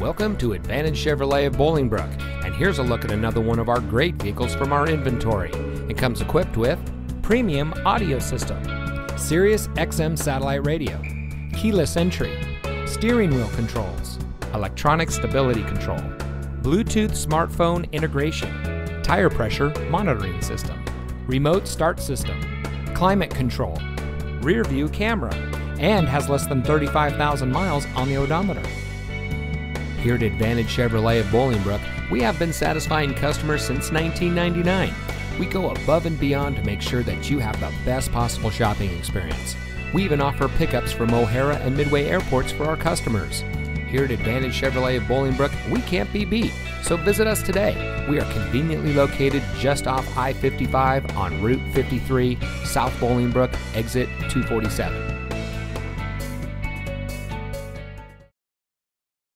Welcome to Advantage Chevrolet of Bolingbrook, and here's a look at another one of our great vehicles from our inventory. It comes equipped with premium audio system, Sirius XM satellite radio, keyless entry, steering wheel controls, electronic stability control, Bluetooth smartphone integration, tire pressure monitoring system, remote start system, climate control, rear view camera, and has less than 35,000 miles on the odometer. Here at Advantage Chevrolet of Bolingbrook, we have been satisfying customers since 1999. We go above and beyond to make sure that you have the best possible shopping experience. We even offer pickups from O'Hara and Midway airports for our customers. Here at Advantage Chevrolet of Bolingbrook, we can't be beat, so visit us today. We are conveniently located just off I-55 on Route 53, South Bolingbrook, exit 247.